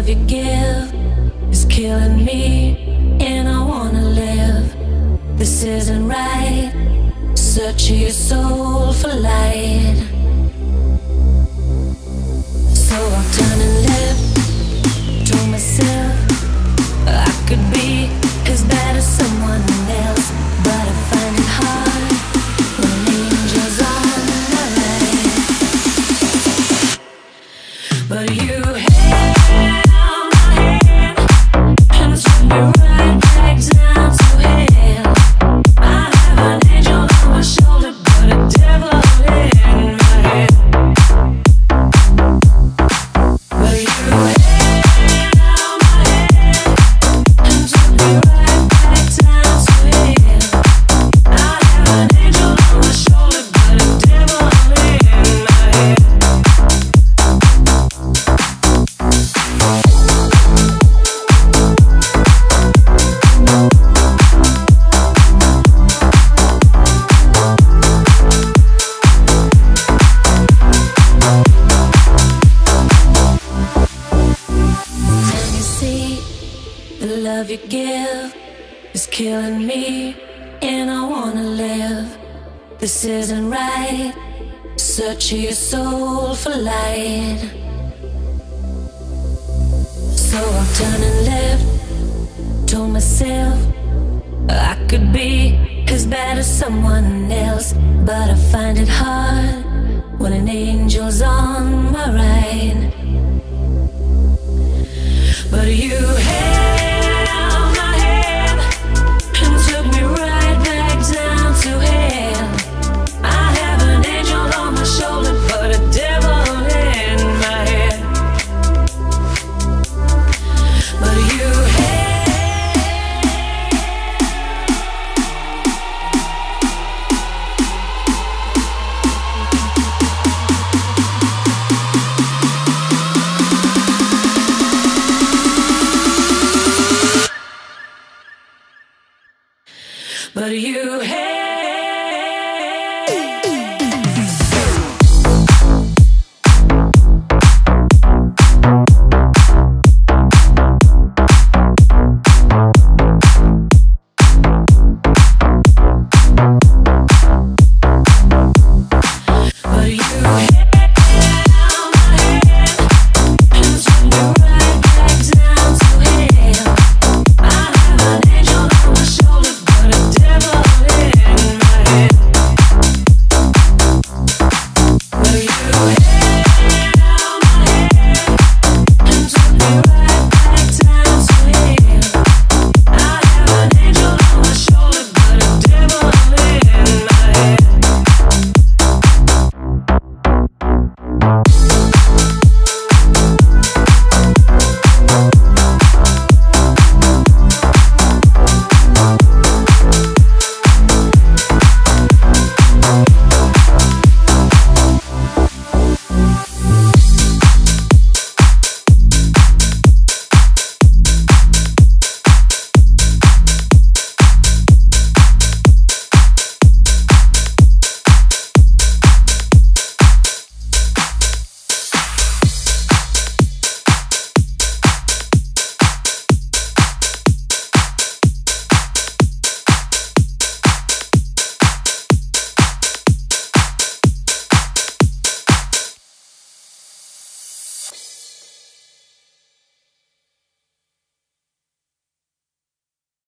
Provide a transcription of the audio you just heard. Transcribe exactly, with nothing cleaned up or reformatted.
love you give is killing me, and I wanna live. This isn't right. Searching your soul for light, so I'll turn and live to myself. I could be as bad as someone else, but I find it hard when angels are my life. But you held my hand and took me right back down to hell. I have an angel on my shoulder, but a devil in my head. But you love you give is killing me, and I wanna live. This isn't right. Searching your soul for light, so I'll turn and live to myself. I could be as bad as someone else, but I find it hard when an angel's on my right. But you